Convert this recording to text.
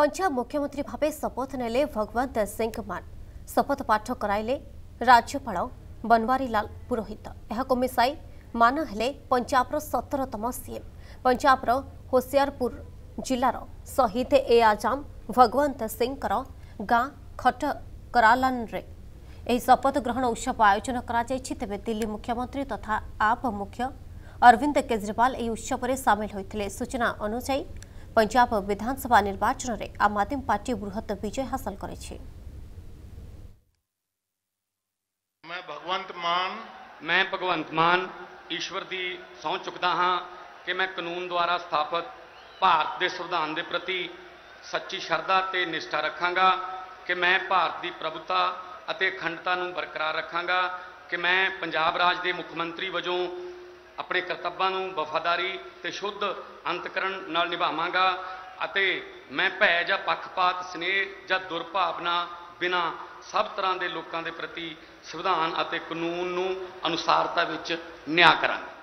पंजाब मुख्यमंत्री भावे शपथ नेले भगवंत सिंह मान। शपथ पाठ कराइले राज्यपाल बनवारी लाल पुरोहित। यहाको मिसाई मान हेले पंजाबर 17तम सीएम। पंजाबर होशियारपुर जिलार शहीद ए आजाम भगवंत सिंह गाँ खटक करालान शपथ ग्रहण उत्सव आयोजन करेबे दिल्ली मुख्यमंत्री तथा आप मुख्य अरविंद केजरीवाल यह उत्सव में सामिल होते। सूचना अनुसायी पंजाब विधानसभा निर्वाचन में आम आदमी पार्टी बृहत विजय हासिल करेछि। मैं भगवंत मान ईश्वर की सौं चुकदा हाँ कि मैं कानून द्वारा स्थापित भारत के संविधान के प्रति सच्ची श्रद्धा ते निष्ठा रखांगा कि मैं भारत की प्रभुता ਅਤੇ ਅਖੰਡਤਾ ਨੂੰ ਬਰਕਰਾਰ ਰੱਖਾਂਗਾ ਕਿ ਮੈਂ ਪੰਜਾਬ ਰਾਜ ਦੇ ਮੁੱਖ ਮੰਤਰੀ ਵਜੋਂ ਆਪਣੇ ਕਰਤੱਵਾਂ ਨੂੰ ਵਫਾਦਾਰੀ ਤੇ ਸ਼ੁੱਧ ਅੰਤਕਰਨ ਨਾਲ ਨਿਭਾਵਾਂਗਾ ਅਤੇ ਮੈਂ ਭੈ ਜਾਂ ਪੱਖਪਾਤ ਸਨੇਹ ਜਾਂ ਦੁਰਭਾਵਨਾ ਬਿਨਾ ਸਭ ਤਰ੍ਹਾਂ ਦੇ ਲੋਕਾਂ ਦੇ ਪ੍ਰਤੀ ਸੰਵਿਧਾਨ ਅਤੇ ਕਾਨੂੰਨ ਨੂੰ ਅਨੁਸਾਰਤਾ ਵਿੱਚ ਨਿਆਂ ਕਰਾਂਗਾ।